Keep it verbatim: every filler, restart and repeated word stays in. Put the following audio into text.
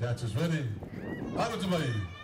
Catch us ready. Out of the way.